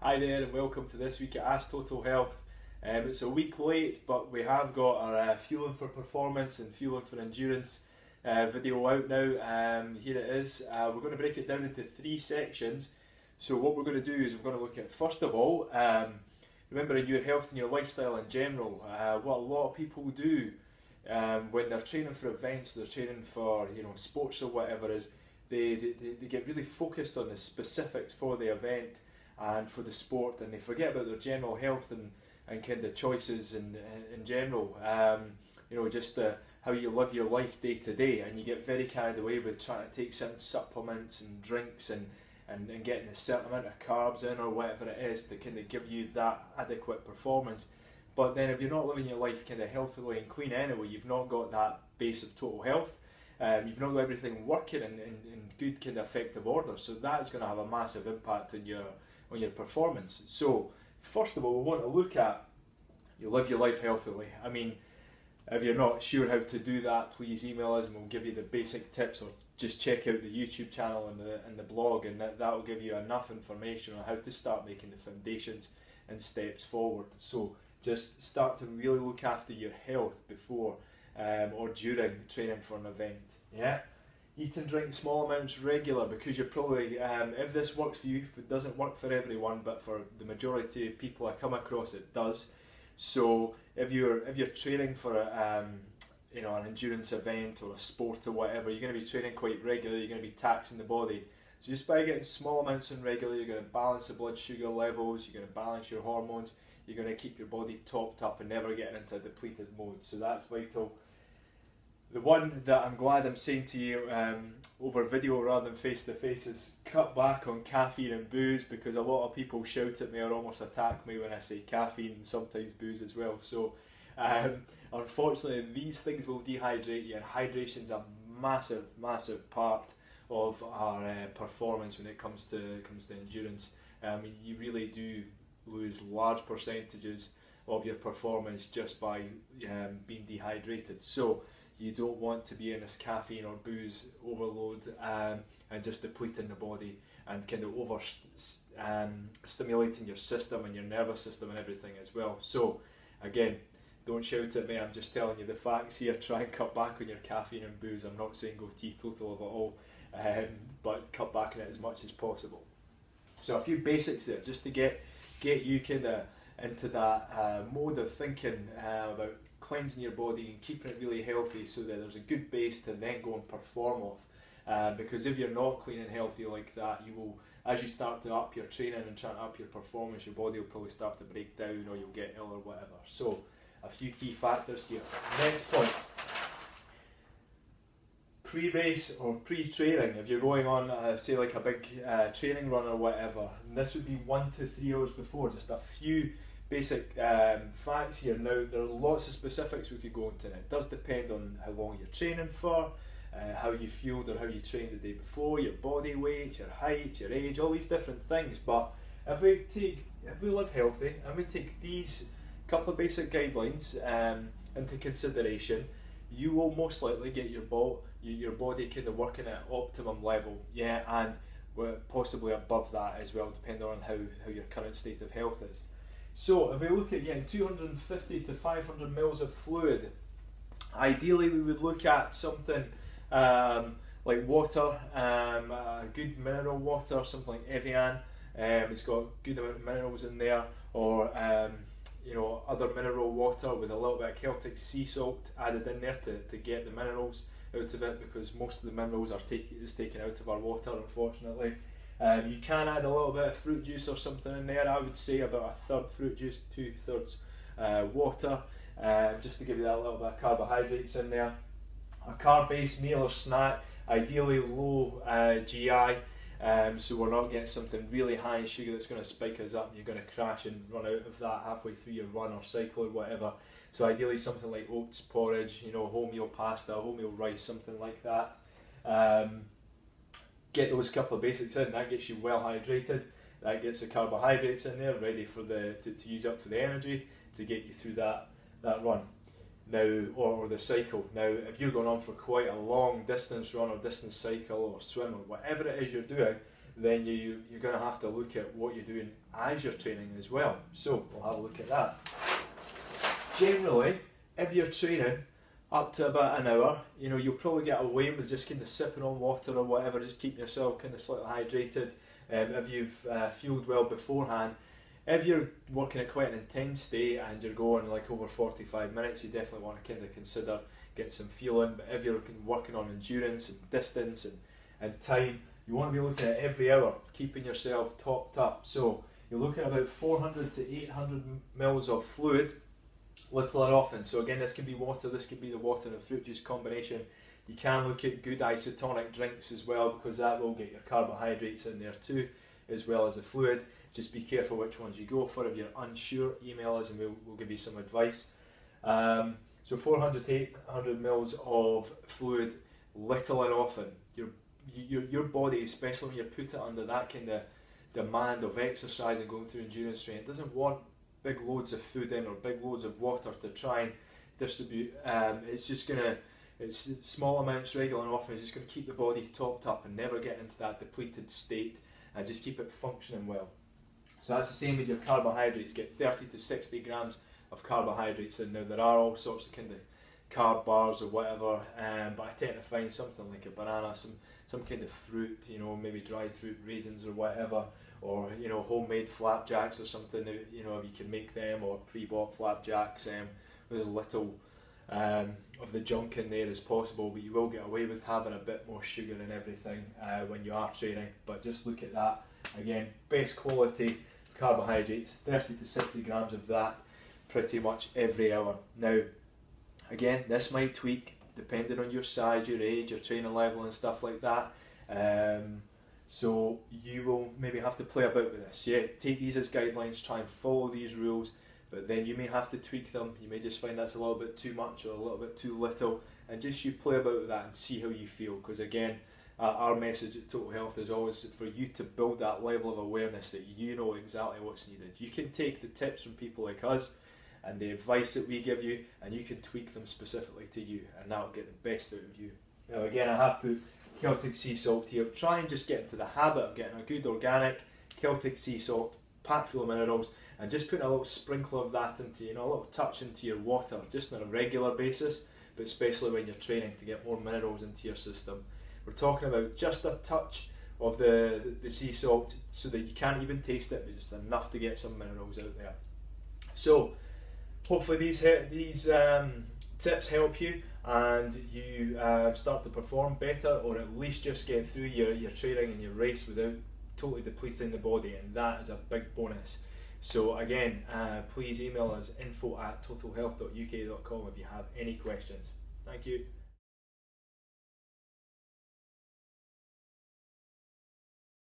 Hi there and welcome to this week at Ask Total Health. It's a week late, but we have got our Fueling for Performance and Fueling for Endurance video out now. Here it is. We're going to break it down into three sections. So what we're going to do is we're going to look at, first of all, remembering your health and your lifestyle in general. What a lot of people do when they're training for events, they're training for sports or whatever, is they get really focused on the specifics for the event and for the sport, and they forget about their general health and kind of choices in general. Just how you live your life day to day, and you get very carried away with trying to take certain supplements and drinks and getting a certain amount of carbs in or whatever it is to kind of give you that adequate performance. But then if you're not living your life kind of healthily and clean anyway, you've not got that base of total health. You've not got everything working in good kind of effective order, so that's going to have a massive impact on your performance. So first of all, we want to look at you live your life healthily. I mean, if you're not sure how to do that, please email us and we'll give you the basic tips, or just check out the YouTube channel and the blog, and that will give you enough information on how to start making the foundations and steps forward. So just start to really look after your health before or during training for an event. Yeah. Eat and drink small amounts regular, because you're probably, if this works for you, if it doesn't work for everyone, but for the majority of people I come across it does. So if you're training for a, an endurance event or a sport or whatever, you're going to be training quite regularly, you're going to be taxing the body. So just by getting small amounts in regular, you're going to balance the blood sugar levels, you're going to balance your hormones, you're going to keep your body topped up and never getting into a depleted mode. So that's vital. The one that I'm glad I'm saying to you over video rather than face to face is cut back on caffeine and booze, because a lot of people shout at me or almost attack me when I say caffeine, and sometimes booze as well. So unfortunately these things will dehydrate you, and hydration's a massive, massive part of our performance when it comes to endurance. You really do lose large percentages of your performance just by being dehydrated. So you don't want to be in this caffeine or booze overload and just depleting the body and kind of stimulating your system and your nervous system and everything as well. So again, don't shout at me, I'm just telling you the facts here. Try and cut back on your caffeine and booze. I'm not saying go teetotal of it all, but cut back on it as much as possible. So a few basics there just to get you kind of into that mode of thinking about cleansing your body and keeping it really healthy, so that there's a good base to then go and perform off. Because if you're not clean and healthy like that, you will, as you start to up your training and trying to up your performance, your body will probably start to break down, or you'll get ill or whatever. So a few key factors here. Next point. Pre-race or pre-training. If you're going on say like a big training run or whatever, and this would be 1 to 3 hours before. Just a few basic facts here. Now there are lots of specifics we could go into, and it does depend on how long you're training for, how you fueled or how you trained the day before, your body weight, your height, your age, all these different things. But if we live healthy and we take these couple of basic guidelines into consideration, you will most likely get your body kind of working at optimum level, yeah, and possibly above that as well, depending on how your current state of health is. So if we look at, again, 250 to 500 mils of fluid, ideally we would look at something like water, good mineral water, something like Evian. It's got a good amount of minerals in there, or other mineral water with a little bit of Celtic sea salt added in there to get the minerals out of it, because most of the minerals is taken out of our water, unfortunately. You can add a little bit of fruit juice or something in there. I would say about 1/3 fruit juice, 2/3 water, just to give you that little bit of carbohydrates in there. A carb-based meal or snack, ideally low GI, so we're not getting something really high in sugar that's going to spike us up and you're going to crash and run out of that halfway through your run or cycle or whatever. So ideally something like oats porridge, wholemeal pasta, wholemeal rice, something like that. Get those couple of basics in, that gets you well hydrated, that gets the carbohydrates in there ready for to use up for the energy to get you through that run now or the cycle. Now if you're going on for quite a long distance run or distance cycle or swim or whatever it is you're doing, then you're going to have to look at what you're doing as you're training as well. So we'll have a look at that. Generally, if you're training up to about an hour, you know, you'll probably get away with just kind of sipping on water or whatever, just keeping yourself kind of slightly hydrated if you've fueled well beforehand. If you're working at quite an intense day and you're going like over 45 minutes, you definitely want to kind of consider getting some fueling. But if you're working on endurance and distance and time, you want to be looking at every hour, keeping yourself topped up. So you're looking at about 400 to 800 mils of fluid, little or often. So again, this can be water, this can be the water and fruit juice combination. You can look at good isotonic drinks as well, because that will get your carbohydrates in there too, as well as the fluid. Just be careful which ones you go for. If you're unsure, email us and we'll give you some advice. So 400 to 800 mils of fluid, little and often. Your body, especially when you put it under that kind of demand of exercise and going through endurance training, doesn't want big loads of food in or big loads of water to try and distribute. It's small amounts, regular and often, is just going to keep the body topped up and never get into that depleted state, and just keep it functioning well. So that's the same with your carbohydrates. Get 30 to 60 grams of carbohydrates in. Now there are all sorts of kind of carb bars or whatever, but I tend to find something like a banana, some kind of fruit, you know, maybe dried fruit, raisins or whatever, or you know, homemade flapjacks or something, that, you know, if you can make them, or pre-bought flapjacks, with as little of the junk in there as possible. But you will get away with having a bit more sugar and everything when you are training. But just look at that again, best quality carbohydrates, 30 to 60 grams of that pretty much every hour. Now again, this might tweak depending on your size, your age, your training level and stuff like that, so you will maybe have to play about with this. Yeah, take these as guidelines, try and follow these rules, but then you may have to tweak them. You may just find that's a little bit too much or a little bit too little, and just you play about with that and see how you feel, because again, our message at Total Health is always for you to build that level of awareness that you know exactly what's needed. You can take the tips from people like us and the advice that we give you, and you can tweak them specifically to you, and that'll get the best out of you. Now again, I have put Celtic sea salt here. Try and just get into the habit of getting a good organic Celtic sea salt, packed full of minerals, and just putting a little sprinkle of that into, you know, a little touch into your water, just on a regular basis, but especially when you're training, to get more minerals into your system. We're talking about just a touch of the sea salt, so that you can't even taste it, but just enough to get some minerals out there. So hopefully these tips help you, and you start to perform better, or at least just get through your training and your race without totally depleting the body, and that is a big bonus. So again, please email us info@totalhealth.uk.com if you have any questions. Thank you.